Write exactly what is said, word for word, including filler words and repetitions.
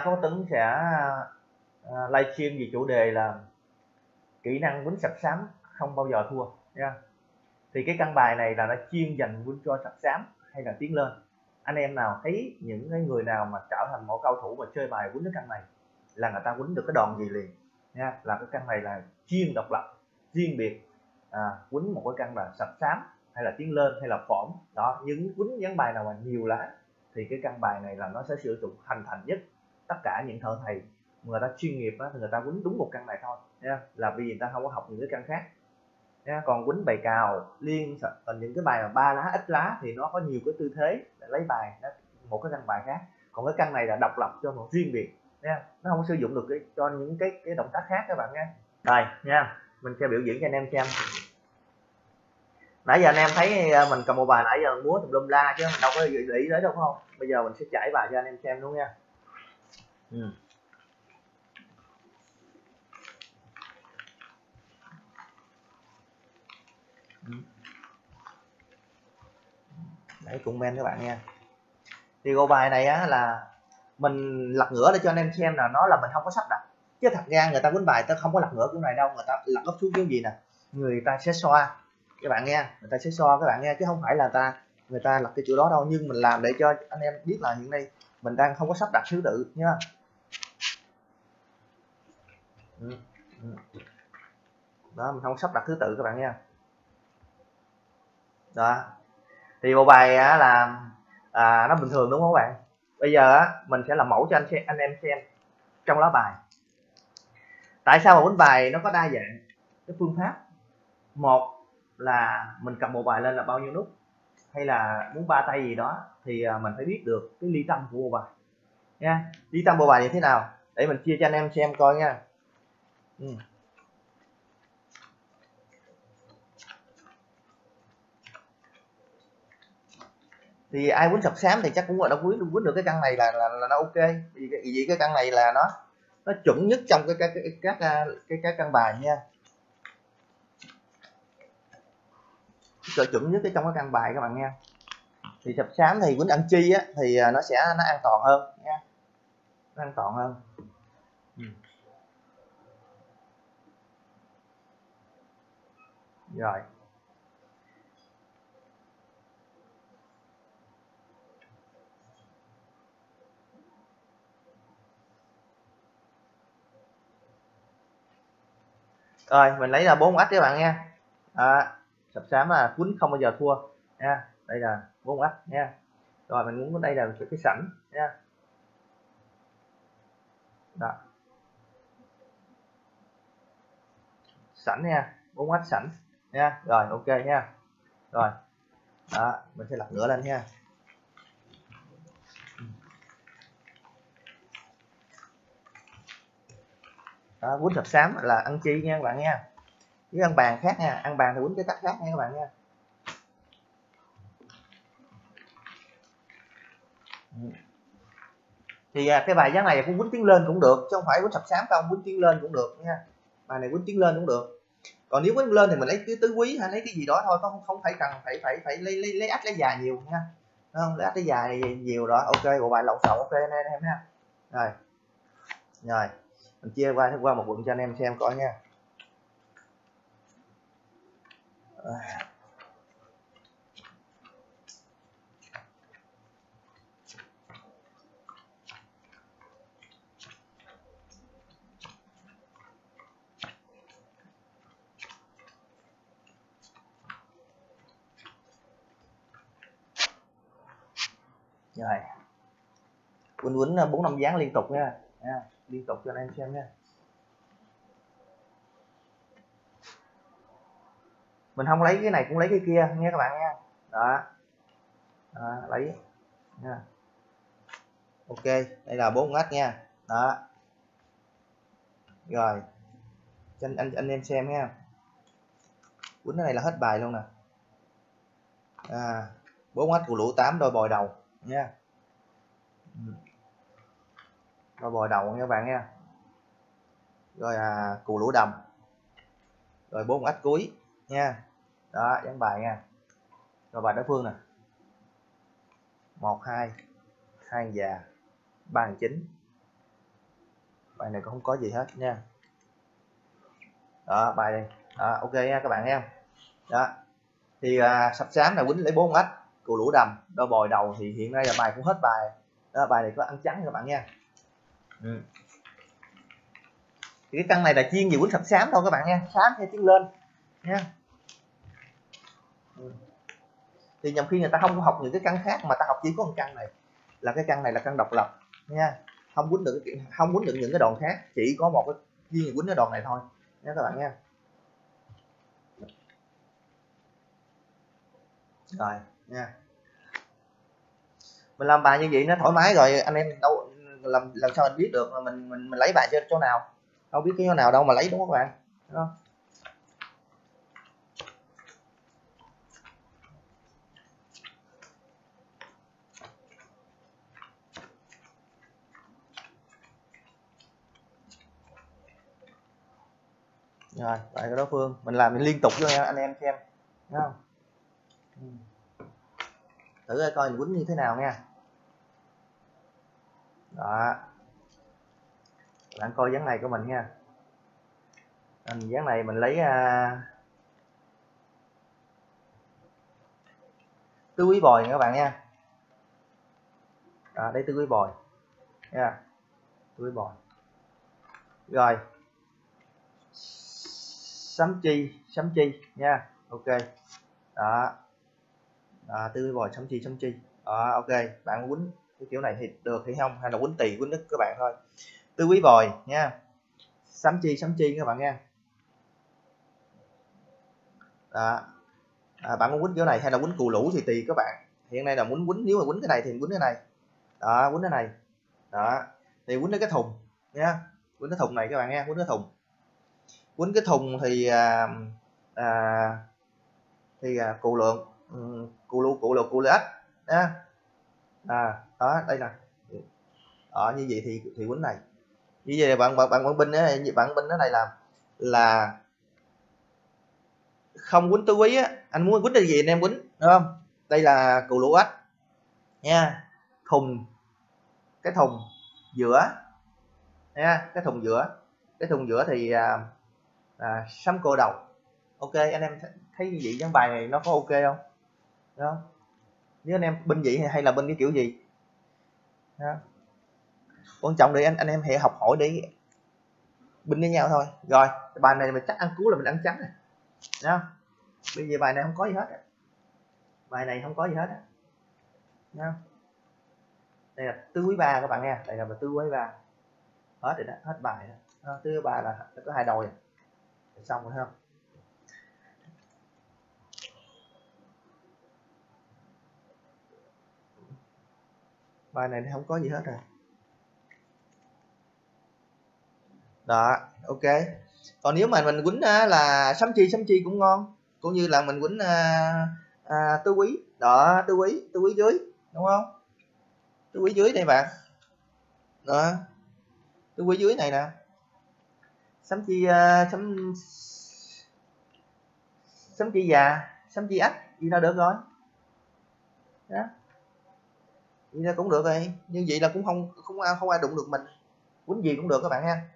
Phó Tuấn sẽ livestream về chủ đề là kỹ năng quýnh sập sám không bao giờ thua nha. Thì cái căn bài này là nó chuyên dành quýnh cho sập sám hay là tiến lên. Anh em nào thấy những cái người nào mà trở thành một cao thủ mà chơi bài quýnh cái căn này là người ta quýnh được cái đòn gì liền nha, là cái căn này là chuyên độc lập, riêng biệt à, quýnh một cái căn là sập sám hay là tiến lên hay là phỏm đó. Những quýnh những bài nào mà nhiều lá thì cái căn bài này là nó sẽ sử dụng thành thành nhất. Tất cả những thợ thầy người ta chuyên nghiệp đó, thì người ta quýnh đúng một căn này thôi nha, là vì người ta không có học những cái căn khác nha. Còn quýnh bài cào liên còn những cái bài mà ba lá ít lá thì nó có nhiều cái tư thế để lấy bài đó, một cái căn bài khác. Còn cái căn này là độc lập cho một riêng biệt nha, nó không sử dụng được cái, cho những cái cái động tác khác các bạn nghe. Đây nha, mình sẽ biểu diễn cho anh em xem. Nãy giờ anh em thấy mình cầm một bài nãy giờ múa tùm lum la chứ mình đâu có để ý đấy đâu không. Bây giờ mình sẽ trải bài cho anh em xem luôn nha. Ừ. Đấy, comment các bạn nha. Thì câu bài này á là mình lật ngửa để cho anh em xem là nó là mình không có sắp đặt, chứ thật ra người ta quýnh bài ta không có lật ngửa kiểu này đâu. Người ta lật úp xuống cái gì nè, người ta sẽ xoa các bạn nghe, người ta sẽ xoa các bạn nghe, chứ không phải là ta người ta lật cái chỗ đó đâu. Nhưng mình làm để cho anh em biết là hiện nay mình đang không có sắp đặt thứ tự nha. Đó, mình không sắp đặt thứ tự các bạn nha. Đó, thì bộ bài á là à, nó bình thường đúng không các bạn. Bây giờ á mình sẽ làm mẫu cho anh xem, anh em xem trong lá bài tại sao mà quýnh bài nó có đa dạng cái phương pháp. Một là mình cầm bộ bài lên là bao nhiêu nút, hay là muốn ba tay gì đó thì mình phải biết được cái ly tâm của bộ bài nha. Ly tâm bộ bài như thế nào để mình chia cho anh em xem coi nha. Ừ. Thì ai quýnh sập sám thì chắc cũng đã quýnh quýnh được cái căn này là, là là nó ok, vì cái, vì cái căn này là nó nó chuẩn nhất trong cái các các cái, cái, cái căn bài nha. Cái chuẩn nhất cái trong cái căn bài các bạn nghe. Thì sập sám thì quýnh ăn chi á thì nó sẽ nó an toàn hơn nha, nó an toàn hơn. Ừ. Rồi. Rồi mình lấy là bốn ách các bạn nghe. À, sập sám là quýnh không bao giờ thua nha. Đây là bốn ách nha. Rồi mình muốn đây là cái sẵn nha. Đó. Sẵn nha, bốn ách sẵn nha. Rồi ok nha. Rồi. Đó, mình sẽ lật ngửa lên nha. Đó, quýnh sập sám là ăn chi nha các bạn nha, chứ ăn bàn khác nha, ăn bàn thì quýnh cái cách khác nha các bạn nha. Thì cái bài giá này cũng quýnh tiến lên cũng được, chứ không phải quýnh sập sám không, quýnh tiến lên cũng được nha. Bài này quýnh tiến lên cũng được. Còn nếu quýnh lên thì mình lấy cái tứ quý hay lấy cái gì đó thôi, không không phải cần phải phải phải lấy lấy lấy ách lấy dài nhiều nha, không lấy ách lấy dài nhiều rồi. Ok, bộ bài lộn xộn ok anh em nha. Rồi rồi mình chia qua qua một quận cho anh em xem coi nha. Rồi quýnh quýnh bốn năm dáng liên tục nha, liên tục cho anh em xem nha. Mình không lấy cái này cũng lấy cái kia nghe các bạn nha. Đó, đó lấy nha. Ok, đây là bốn ngách nha. Đó rồi cho anh, anh anh em xem nha. Quýnh cái này là hết bài luôn nè. À, bốn ngách của lũ tám đôi bồi đầu nha. Ừ. Rồi bồi đầu nha các bạn nha. Rồi à, cù lũ đồng. Rồi bốn ách cuối nha. Đó, dán bài nha. Rồi bài đối phương nè. một hai, hai già, ba chín, bài này cũng không có gì hết nha. Đó, bài này đó, ok nha các bạn em. Đó thì à, sắp sáng là quýnh lấy bốn ếch của lũ đầm đo bồi đầu, thì hiện nay là bài cũng hết bài đó, bài này có ăn trắng các bạn nha. Ừ. Thì cái căn này là chuyên về quýnh sập xám thôi các bạn nha, xám theo tiếng lên nha. Ừ. Thì nhầm khi người ta không học những cái căn khác mà ta học chỉ có một căn này, là cái căn này là căn độc lập nha, không quýnh được không quýnh được những cái đòn khác, chỉ có một cái chuyên quýnh cái đòn này thôi nha các bạn nha. Rồi nha, mình làm bài như vậy nó thoải mái rồi, anh em đâu làm làm sao anh biết được là mình mình mình lấy bài cho chỗ nào, đâu biết cái chỗ nào đâu mà lấy, đúng không các bạn? Đúng không? Rồi bài cái đối phương mình làm liên tục cho anh em xem, đúng không? Thử coi mình quýnh như thế nào nha. Đó, bạn coi dáng này của mình nha. Mình dáng này mình lấy uh, tứ quý bồi các bạn nha. Đó, đây tứ quý bồi nha, tứ quý bồi. Rồi sấm chi sấm chi nha, ok. Đó, đó tứ quý bồi sấm chi sấm chi. Đó, ok, bạn quýnh cái kiểu này thì được hay không, hay là quýnh tỳ quýnh nứt các bạn thôi. Tứ quý bồi nha, sấm chi sấm chi các bạn nha. Đó. À, bạn muốn quýnh kiểu này hay là quýnh cù lũ thì tùy các bạn. Hiện nay là muốn quýnh, nếu mà quýnh cái này thì quýnh cái này. Đó, quýnh cái này. Đó, thì quýnh cái thùng nha, quýnh cái thùng này các bạn nha, quýnh cái thùng. Quýnh cái thùng thì à, à, thì à, cù lượng, ừ, cù lũ cù lũ cù lũ ếch nha. À, đó đây nè. Đó, như vậy thì thì quýnh này. Như vậy bạn bạn bạn binh ấy, bạn binh cái này làm là không quýnh tứ quý á, anh muốn quýnh cái gì anh em quýnh, đúng không? Đây là cù lũ ếch nha, thùng cái thùng giữa nha, cái thùng giữa, cái thùng giữa thì à, à, sấm cô đầu. Ok, anh em thấy như vậy dáng bài này nó có ok không? Đó. Nếu anh em binh vậy hay là binh cái kiểu gì? Đó. Quan trọng để anh anh em hãy học hỏi để binh với nhau thôi. Rồi bài này mình chắc ăn cứu là mình ăn trắng này. Đó. Bây giờ bài này không có gì hết. Bài này không có gì hết. Đó. Đây là tứ quý ba các bạn nghe. Đây là tứ quý ba. Hết rồi đó, hết bài đó. Đó, tứ quý ba là có hai đồi. Xong rồi không? Bài này không có gì hết rồi. Đó, ok. Còn nếu mà mình quýnh là sấm chi sấm chi cũng ngon, cũng như là mình quýnh à, à, tứ quý. Đó, tứ quý, tứ quý dưới, đúng không? Tứ quý dưới đây bạn. Đó. Tứ quý dưới này nè. Sấm chi à, sấm sấm chi già, sấm chi ếch gì nó được rồi. Đó. Vậy là cũng được rồi, nhưng vậy là cũng không không không ai đụng được mình, quýnh gì cũng được các bạn ha.